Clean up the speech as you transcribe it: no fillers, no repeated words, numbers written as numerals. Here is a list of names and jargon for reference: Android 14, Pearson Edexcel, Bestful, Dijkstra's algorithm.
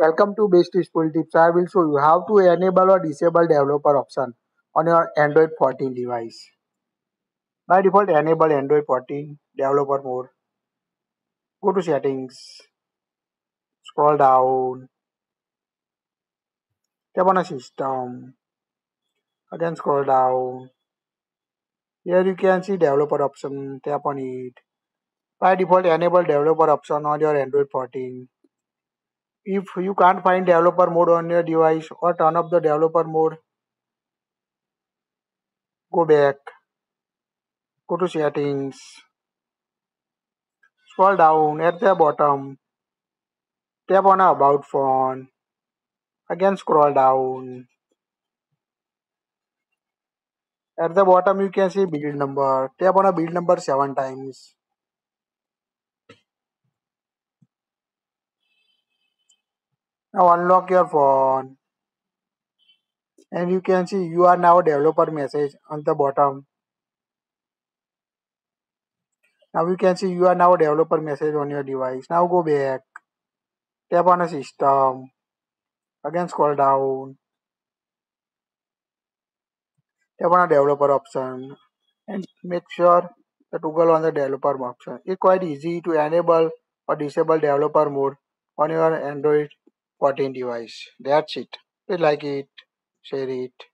Welcome to Bestful Tips. I will show you how to enable or disable developer option on your Android 14 device. By default, enable Android 14 developer mode. Go to settings. Scroll down. Tap on a system. Again scroll down. Here you can see developer option. Tap on it. By default, enable developer option on your Android 14. If you can't find developer mode on your device or turn off the developer mode, go back, go to settings, scroll down at the bottom, tap on about phone, again scroll down. At the bottom you can see build number, tap on a build number 7 times. Now unlock your phone and you can see you are now developer message on the bottom. Now you can see you are now developer message on your device. Now go back, tap on a system, again scroll down, tap on a developer option and make sure the toggle on the developer option. It's quite easy to enable or disable developer mode on your Android 14 device. That's it. Please like it, share it.